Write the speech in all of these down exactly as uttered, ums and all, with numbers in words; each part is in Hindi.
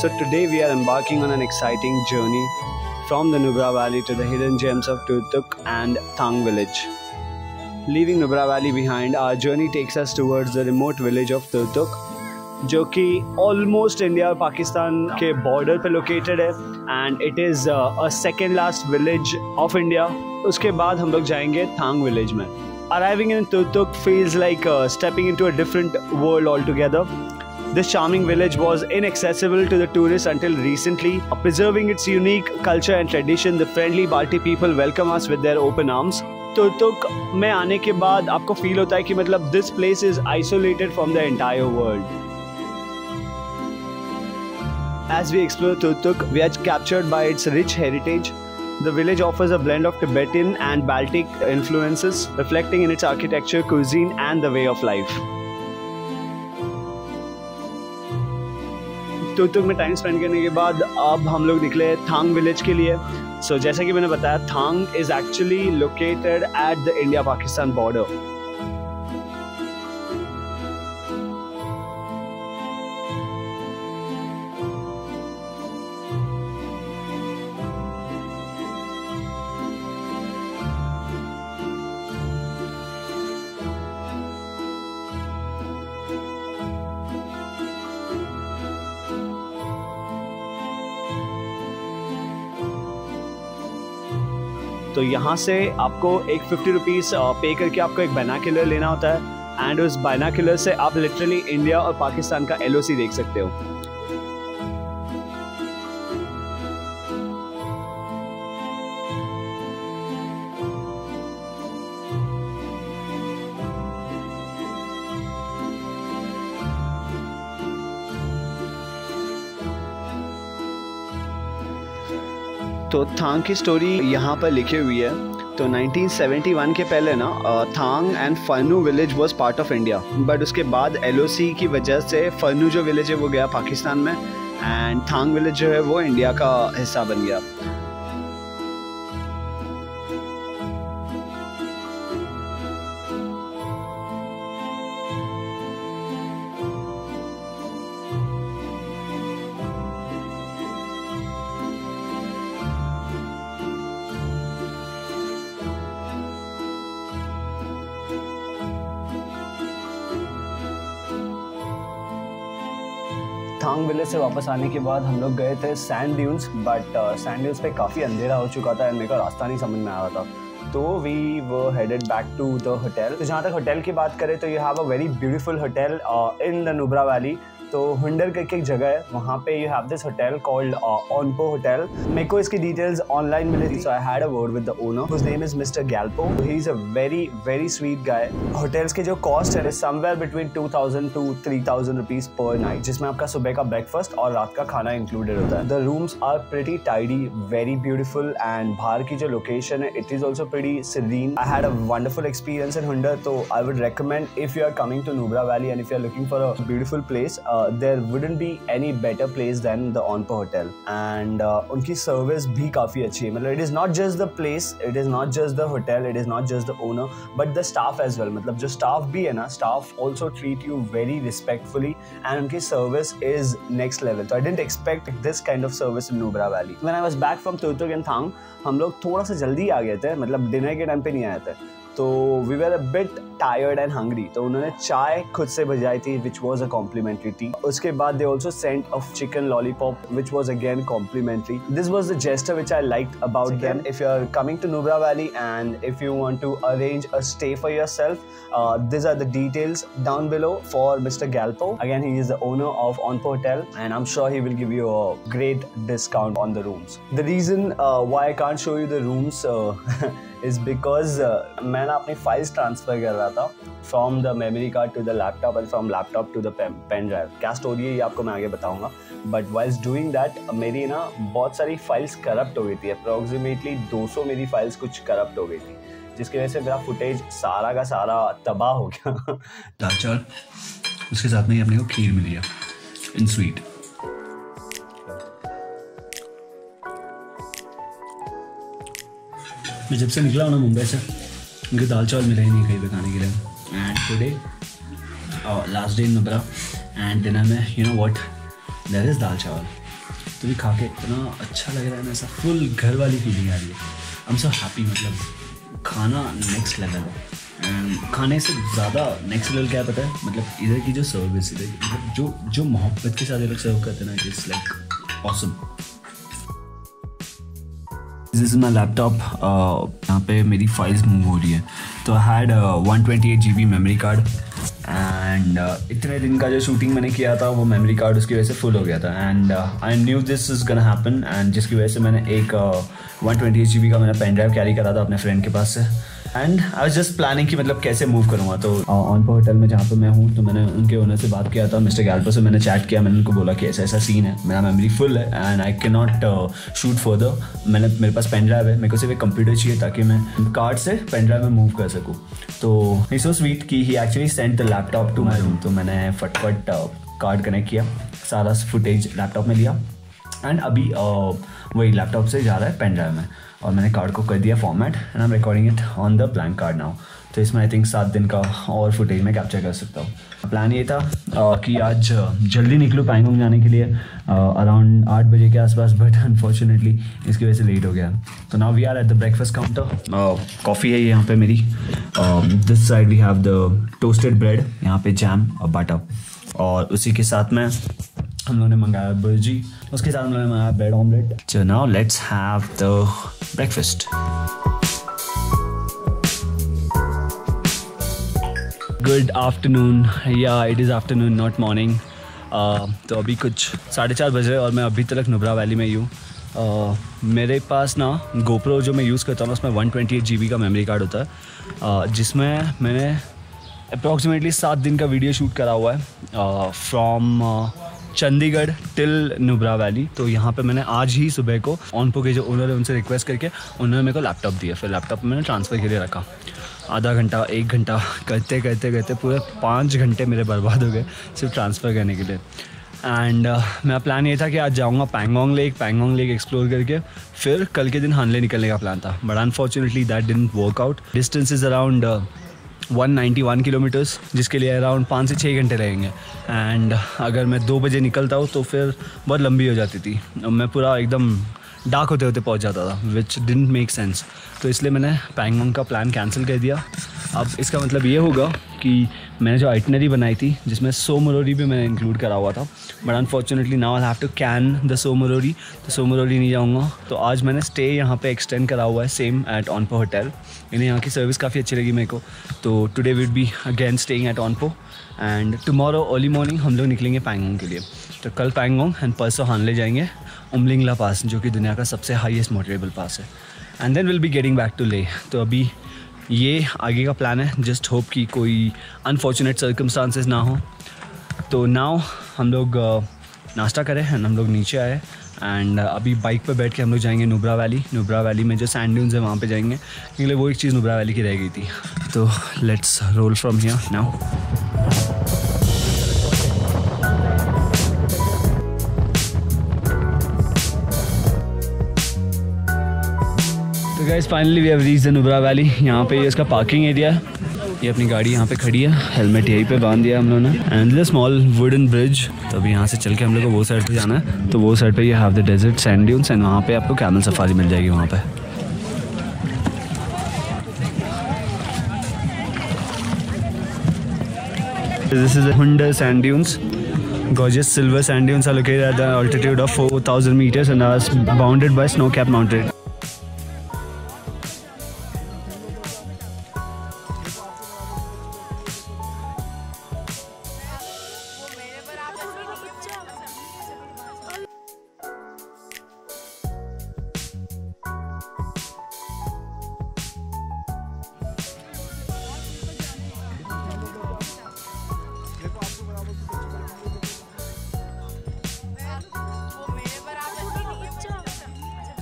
So today we are embarking on an exciting journey from the Nubra Valley to the hidden gems of Turtuk and Thang village. Leaving Nubra Valley behind, our journey takes us towards the remote village of Turtuk, जो कि almost India और पाकिस्तान के border पे located है and it is uh, a second last village of India. उसके बाद हम लोग जाएंगे Thang village में. Arriving in Turtuk feels like uh, stepping into a different world altogether. This charming village was inaccessible to the tourists until recently. Preserving its unique culture and tradition, the friendly Balti people welcome us with their open arms. Turtuk में आने के बाद आपको फील होता है कि मतलब this place is isolated from the entire world. As we explore Turtuk, we are captured by its rich heritage. The village offers a blend of Tibetan and Baltic influences, reflecting in its architecture, cuisine, and the way of life. Turtuk में टाइम स्पेंड करने के बाद अब हम लोग निकले थांग विलेज के लिए. सो so, जैसा कि मैंने बताया, Thang is actually located at the India Pakistan border. तो यहाँ से आपको एक फिफ्टी रुपीज़ पे करके आपको एक बायनोकुलर लेना होता है एंड उस बायनोकुलर से आप लिटरली इंडिया और पाकिस्तान का एल ओ सी देख सकते हो. तो थांग की स्टोरी यहाँ पर लिखी हुई है. तो नाइनटीन सेवेंटी वन के पहले ना Thang and Farnu village was part of India, but उसके बाद एल ओ सी की वजह से फर्नू जो विलेज है वो गया पाकिस्तान में एंड थांग विलेज जो है वो इंडिया का हिस्सा बन गया. थांग विलेज से वापस आने के बाद हम लोग गए थे sand dunes, but sand dunes पे काफ़ी अंधेरा हो चुका था एंड मेरे को रास्ता नहीं समझ में आ रहा था. तो we were headed back to the hotel. तो जहाँ तक होटल की बात करें तो you have a very beautiful hotel in the Nubra valley. तो हुंडर करके एक जगह है, वहाँ पे you have this hotel called Onpo hotel. मेरे को इसकी डिटेल्स ऑनलाइन मिली थी, so I had a word with the owner. His name is mister Galpo. He is a very very sweet guy. Hotels के जो कॉस्ट है somewhere between two thousand to three thousand rupees per night, जिसमें आपका सुबह का ब्रेकफास्ट और रात का खाना इंक्लूडेड होता है. The rooms are pretty tidy, very beautiful and बाहर की जो लोकेशन है it is also pretty serene. I had a wonderful experience in Hunder. तो I would recommend if you are coming to Nubra valley and if you are looking for a beautiful place, Uh, there wouldn't be any better place than the Onpo Hotel. And uh, उनकी सर्विस भी काफ़ी अच्छी है. मतलब it is not just the place, it is not just the hotel, it is not just the owner, but the staff as well. मतलब जो स्टाफ भी है ना, staff also treat you very respectfully and उनकी सर्विस इज नेक्स्ट लेवल. तो I didn't expect this kind of service in Nubra valley. When I was back from Turtuk and थांग हम लोग थोड़ा सा जल्दी आ गए थे, मतलब डिनर के टाइम पे नहीं आए थे. तो we were a bit tired and hungry. तो उन्होंने चाय खुद से भिजवाई थी which was a complimentary tea. उसके बाद they also sent of chicken lollipop which was again complimentary. This was the gesture which I like about them. If you are coming to Nubra valley and if you want to arrange a stay for yourself, these are the details down below for mister Gyalpo. Again he is the owner of Onpo hotel and I am sure he will give you a great discount on the rooms. The reason why I can't show you the rooms is because मैं ना अपनी फाइल्स ट्रांसफ़र कर रहा था from the memory card to the laptop and from laptop to the pen drive. क्या स्टोरी है ये आपको मैं आगे बताऊंगा, बट वाइल्स डूइंग दैट मेरी ना बहुत सारी फाइल्स करप्ट हो गई थी. अप्रॉक्सीमेटली दो सौ मेरी फाइल्स कुछ करप्ट हो गई थी, जिसकी वजह से मेरा फुटेज सारा का सारा तबाह हो गया. दाल चावल उसके साथ में अपने को खीर मिली है इन स्वीट. मैं जब से निकला हूँ ना मुंबई से, मुझे दाल चावल मिला ही नहीं कहीं पे खाने के लिए. And today last day in Nubra and dinner में you know what, there is dal chawal. तो भी खा के इतना अच्छा लग रहा है ना, ऐसा फुल घर वाली फीलिंग आ रही है। I am so happy. मतलब खाना नेक्स्ट लेवल है, एंड खाने से ज़्यादा नेक्स्ट लेवल क्या पता है, मतलब इधर की जो सर्विस, इधर मतलब जो जो मोहब्बत के साथ ये लोग सर्व करते हैं ना, it is like awesome. This is my laptop, यहाँ पे मेरी फाइल्स मूव हो रही है। तो I had one twenty eight ji B memory card, and इतने दिन का जो शूटिंग मैंने किया था वो मेमोरी कार्ड उसकी वजह से फुल हो गया था, and I knew this is gonna happen, and जिसकी वजह से मैंने एक वन ट्वेंटी एट जी बी का मैंने पेन ड्राइव कैरी करा था अपने फ्रेंड के पास से, and I was just planning कि मतलब कैसे मूव करूँगा। तो ऑनपो होटल में जहाँ पे मैं हूँ, तो मैंने उनके ओनर से बात किया था, मिस्टर गाल्पो से मैंने चैट किया, मैंने उनको बोला कि ऐसा ऐसा सीन है, मेरा मेमोरी फुल है and I can not shoot further, मैंने मेरे पास पेन ड्राइव है, मेरे को सिर्फ एक कंप्यूटर चाहिए ताकि मैं कार्ड से पेन ड्राइव में मूव कर सकूँ। तो ही सो स्वीट कि he actually sent the laptop to my room. तो मैंने फटफट कार्ड कनेक्ट किया, सारा फुटेज लैपटॉप में लिया, एंड अभी वही लैपटॉप से जा रहा है पेन ड्राइव में, और मैंने कार्ड को कर दिया format, and I am recording it on the blank card now. तो इसमें आई थिंक सात दिन का और फुटेज मैं कैप्चर कर सकता हूँ। प्लान ये था uh, कि आज जल्दी निकलूँ पैंगोंग जाने के लिए अराउंड uh, आठ बजे के आसपास, बट अनफॉर्चुनेटली इसकी वजह से लेट हो गया। तो now we are at the breakfast counter. Coffee है यहाँ पे मेरी, this side we have the toasted bread, यहाँ पे जैम और बाटा, और उसी के साथ में हम लोगों ने मंगाया बर्जी, उसके साथ हम लोगों ने मंगाया bread omelette. So now let's have the breakfast. Good afternoon, या it is afternoon not morning. तो अभी कुछ साढ़े चार बजे और मैं अभी तक नुब्रा वैली में ही हूँ। Uh, मेरे पास ना गोप्रो जो मैं यूज़ करता हूँ उसमें वन ट्वेंटी एट जी बी का मेमोरी कार्ड होता है, uh, जिसमें मैंने अप्रॉक्सीमेटली सात दिन का वीडियो शूट करा हुआ है from Chandigarh till Nubra valley. तो यहाँ पे मैंने आज ही सुबह को ऑनपो के जो ओनर है उनसे रिक्वेस्ट करके उन्होंने मेरे को लैपटॉप दिया, फिर लैपटॉप मैंने ट्रांसफ़र के लिए रखा। आधा घंटा एक घंटा करते करते करते पूरे पाँच घंटे मेरे बर्बाद हो गए सिर्फ ट्रांसफ़र करने के लिए। एंड uh, मेरा प्लान ये था कि आज जाऊँगा Pangong lake, Pangong lake explore करके फिर कल के दिन हानले निकलने का प्लान था, but unfortunately that didn't work out. Distance is around one ninety one kilometres, जिसके लिए अराउंड पाँच से छः घंटे लगेंगे, एंड अगर मैं दो बजे निकलता हूँ तो फिर बहुत लंबी हो जाती थी, मैं पूरा एकदम डार्क होते होते पहुँच जाता था, विच डिडंट मेक सेंस। तो इसलिए मैंने पैंगोंग का प्लान कैंसिल कर दिया। अब इसका मतलब ये होगा कि मैंने जो आइटनरी बनाई थी जिसमें सोमोरोरी भी मैंने इंक्लूड करा हुआ था, but unfortunately now I have to can the सोमोरोरी, तो सोमोरोरी नहीं जाऊँगा। तो आज मैंने स्टे यहाँ पे एक्सटेंड करा हुआ है, सेम एट ऑनपो होटल। इन्हें यहाँ की सर्विस काफ़ी अच्छी लगी मेरे को, तो today will be again staying at ऑनपो, एंड टुमारो अर्ली मॉर्निंग हम लोग निकलेंगे पैंगोंग के लिए। तो कल पैंगोंग एंड परसों हानले जाएंगे, उमलिंगला पास जो कि दुनिया का सबसे हाईएस्ट मोटरेबल पास है, and then will be getting back to Leh. तो अभी ये आगे का प्लान है, जस्ट होप कि कोई अनफॉर्चुनेट सर्कमस्टांसेस ना हो। तो नाउ हम लोग नाश्ता करें एंड हम लोग नीचे आए, एंड अभी बाइक पर बैठ के हम लोग जाएंगे नुब्रा वैली। नुब्रा वैली में जो सैंड ड्यून्स हैं वहाँ पे जाएंगे, इसलिए वो एक चीज़ नुब्रा वैली की रह गई थी। तो let's roll from here now. Guys finally we have reach the Nubra valley. यहाँ पे इसका पार्किंग एरिया है, ये अपनी गाड़ी यहाँ पे खड़ी है, हेलमेट यहीं पे बांध दिया हम लोगों ने, and the small wooden bridge. तो अभी यहाँ से चल के हम लोग को वो साइड पे जाना है, तो वो साइड पे ये have the desert sand dunes, and वहाँ पे आपको कैमल सफारी मिल जाएगी वहाँ पे। This is the Hunder sand dunes. Gorgeous silver sand dunes are located at an altitude of four thousand meters and are bounded by snow-capped mountains.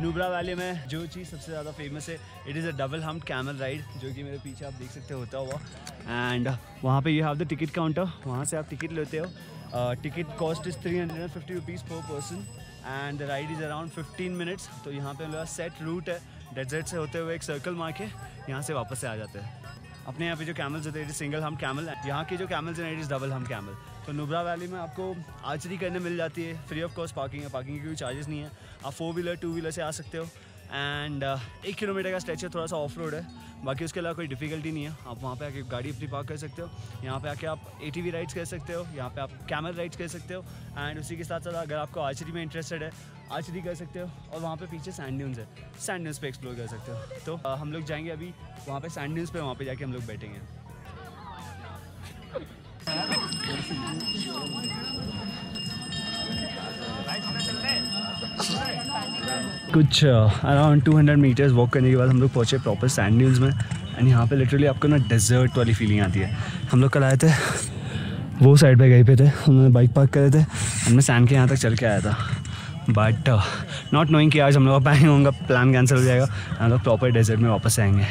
Nubra valley में जो चीज़ सबसे ज़्यादा फेमस है, it is a double hump camel ride, जो कि मेरे पीछे आप देख सकते हो होता हुआ, एंड वहाँ पे you have the ticket counter, वहाँ से आप टिकट लेते हो। Ticket cost is three hundred and fifty rupees per person, and the ride is around fifteen minutes. तो यहाँ पे मेरा सेट रूट है, डेजर्ट से होते हुए एक सर्कल मार के यहाँ से वापस से आ जाते हैं। अपने यहाँ पे जो कैमल्स होते हैं it is single hump camel, यहाँ के जो कैमल्स हैं it is double hump camel. तो नुब्रा वैली में आपको आर्चरी करने मिल जाती है फ्री ऑफ कॉस्ट, पार्किंग है, पार्किंग के कोई चार्जेस नहीं है, आप फोर व्हीलर टू व्हीलर से आ सकते हो। एंड uh, एक किलोमीटर का स्ट्रेच है, थोड़ा सा ऑफ रोड है, बाकी उसके अलावा कोई डिफिकल्टी नहीं है। आप वहाँ पे आके गाड़ी अपनी पार्क कर सकते हो, यहाँ पे आके आप एटीवी राइड्स कर सकते हो, यहाँ पे आप कैमल राइड्स कर सकते हो। एंड उसी के साथ साथ अगर आपको आर्चरी में इंटरेस्टेड है आर्चरी कर सकते हो, और वहाँ पे पीछे सैंड ड्यून्स है, सैंड ड्यून्स पे एक्सप्लोर कर सकते हो। तो uh, हम लोग जाएंगे अभी वहाँ पर सैंड ड्यून्स पे, वहाँ पर जाके हम लोग बैठेंगे। कुछ around two hundred metres walk करने के बाद हम लोग पहुँचे प्रॉपर सैंड ड्यून्स में। एंड यहाँ पे लिटरली आपको ना डेजर्ट वाली फीलिंग आती है। हम लोग कल आए थे वो साइड पे गए पे थे, हमने बाइक पार्क करे थे, हमने सैंड के यहाँ तक चल के आया था, बट नॉट नोइंग कि आज हम लोग का पैंग होगा प्लान कैंसिल हो जाएगा, हम लोग प्रॉपर डेजर्ट में वापस आएंगे।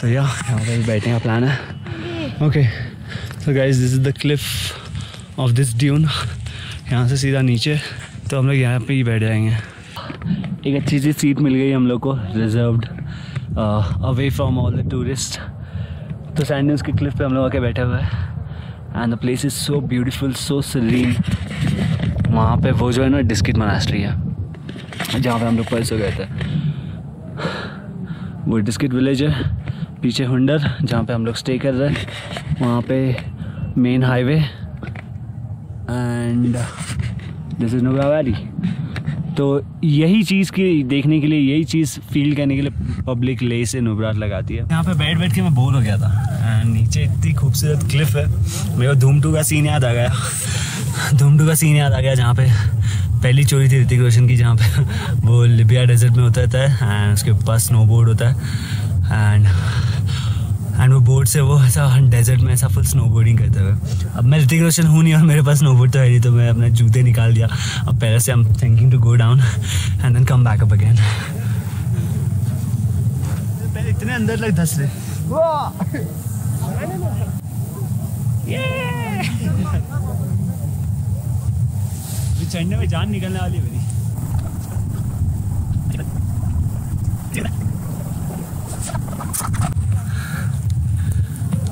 तो या यहाँ पर बैठने का प्लान है। Okay so guys this is the cliff of this dune, यहाँ से सीधा नीचे, तो हम लोग यहाँ पर ही बैठ जाएंगे। एक अच्छी सी सीट मिल गई हम लोग को, reserved, away from all the tourist. तो सैंड ड्यून्स के क्लिफ पे हम लोग आके बैठे हुए हैं and the place is so beautiful, so serene. वहाँ पे वो जो है ना डिस्किट मोनास्ट्री है जहाँ पे हम लोग परसों गए थे, वो डिस्किट विलेज है। पीछे हुंडर जहाँ पे हम लोग स्टे कर रहे हैं, वहाँ पे main highway, and this is Nubra valley. तो यही चीज़ की देखने के लिए, यही चीज़ फील करने के लिए पब्लिक ले से नुब्रा लगाती है। यहाँ पे बैठ बैठ के मैं बोर हो गया था, एंड नीचे इतनी खूबसूरत क्लिफ है, मेरे को धूमटू का सीन याद आ गया, धूमटू का सीन याद आ गया जहाँ पे पहली चोरी थी ऋतिक रोशन की, जहाँ पे वो लिबिया डेजर्ट में उतरता है एंड उसके ऊपर स्नो बोर्ड होता है, एंड एंड वो बोर्ड से वो ऐसा डेजर्ट में ऐसा फुल स्नो बोर्डिंग करते हुए। अब मैं ऋतिक रोशन हूँ नहीं और मेरे पास स्नो बोर्ड तो है नहीं, तो मैं अपना जूते निकाल दिया। अब पहले से I am thinking to go down and then come back up again. इतने अंदर लग धस रहे, चढ़ने में जान निकलने वाली है मेरी।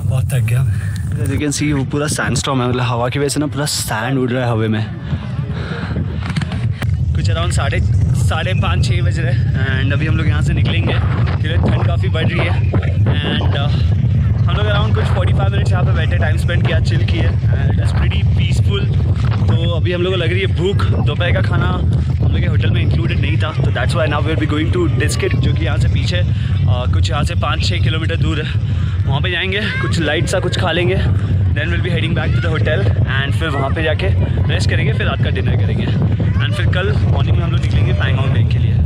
बहुत थक गया। As you can see वो पूरा सैंडस्टॉर्म है, मतलब हवा की वजह से ना पूरा सैंड उड़ रहा है हवे में। कुछ अराउंड साढ़े साढ़े पाँच छः बज रहे हैं एंड अभी हम लोग यहाँ से निकलेंगे क्योंकि ठंड काफ़ी बढ़ रही है। एंड uh, हम लोग अराउंड कुछ पैंतालीस मिनट यहाँ पे बैठे, टाइम स्पेंड किया, चिल किया, and it is pretty peaceful. तो अभी हम लोग को लग रही है भूख, दोपहर का खाना हम लोग के होटल में इंक्लूडेड नहीं था, तो that's why now we will be going to Diskit, जो कि यहाँ से पीछे uh, कुछ यहाँ से पाँच छः किलोमीटर दूर है। वहाँ पे जाएंगे, कुछ लाइट सा कुछ खा लेंगे, then will be heading back to the hotel and फिर वहाँ पे जाके रेस्ट करेंगे, फिर रात का डिनर करेंगे एंड फिर कल मॉर्निंग में हम लोग निकलेंगे पैंगोंग लेक के लिए।